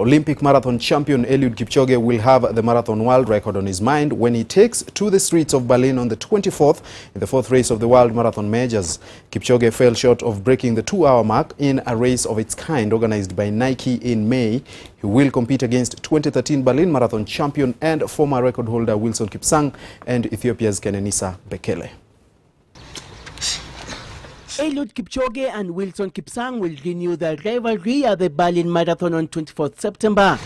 Olympic marathon champion Eliud Kipchoge will have the marathon world record on his mind when he takes to the streets of Berlin on the 24th in the fourth race of the World Marathon Majors. Kipchoge fell short of breaking the 2-hour mark in a race of its kind organized by Nike in May. He will compete against 2013 Berlin Marathon champion and former record holder Wilson Kipsang and Ethiopia's Kenenisa Bekele. Eliud Kipchoge and Wilson Kipsang will renew their rivalry at the Berlin Marathon on 24th September.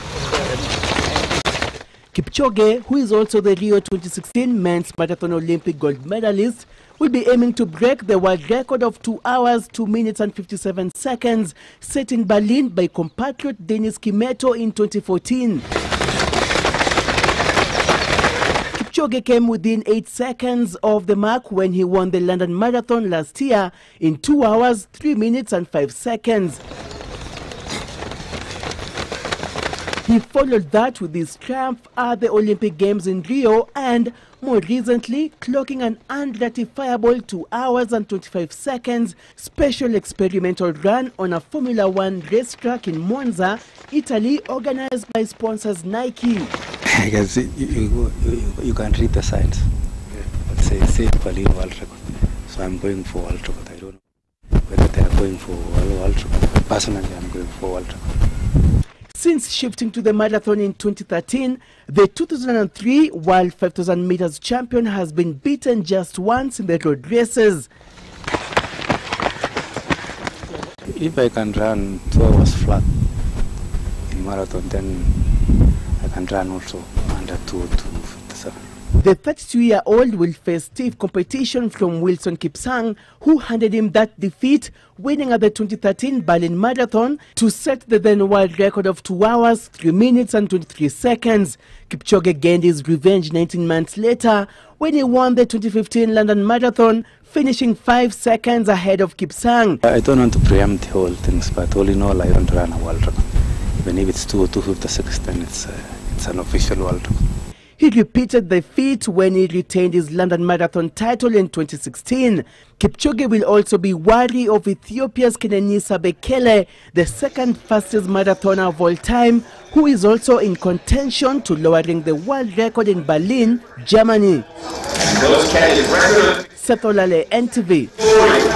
Kipchoge, who is also the Rio 2016 men's marathon Olympic gold medalist, will be aiming to break the world record of 2 hours, 2 minutes and 57 seconds set in Berlin by compatriot Denis Kimetto in 2014. Kipchoge came within 8 seconds of the mark when he won the London Marathon last year in 2 hours, 3 minutes and 5 seconds. He followed that with his triumph at the Olympic Games in Rio and, more recently, clocking an unratifiable 2 hours and 25 seconds special experimental run on a Formula One racetrack in Monza, Italy, organized by sponsors Nike. I can see, you can read the signs. Yeah. Say Berlin World Record. So I'm going for World Record. I don't know whether they are going for World Record. But personally, I'm going for World Record. Since shifting to the marathon in 2013, the 2003 World 5000 meters champion has been beaten just once in the road races. If I can run 2 hours flat in marathon, then and run also under 2:57. The 32-year-old will face stiff competition from Wilson Kipsang, who handed him that defeat, winning at the 2013 Berlin Marathon to set the then world record of 2 hours, 3 minutes and 23 seconds. Kipchoge gained his revenge 19 months later when he won the 2015 London Marathon, finishing 5 seconds ahead of Kipsang. I don't want to preempt the whole things, but all in all I want to run a world record. Even if it's 2:56, then it's an official world. He repeated the feat when he retained his London Marathon title in 2016. Kipchoge will also be wary of Ethiopia's Kenenisa Bekele, the second fastest marathoner of all time, who is also in contention to lowering the world record in Berlin, Germany. Seth Olale, NTV.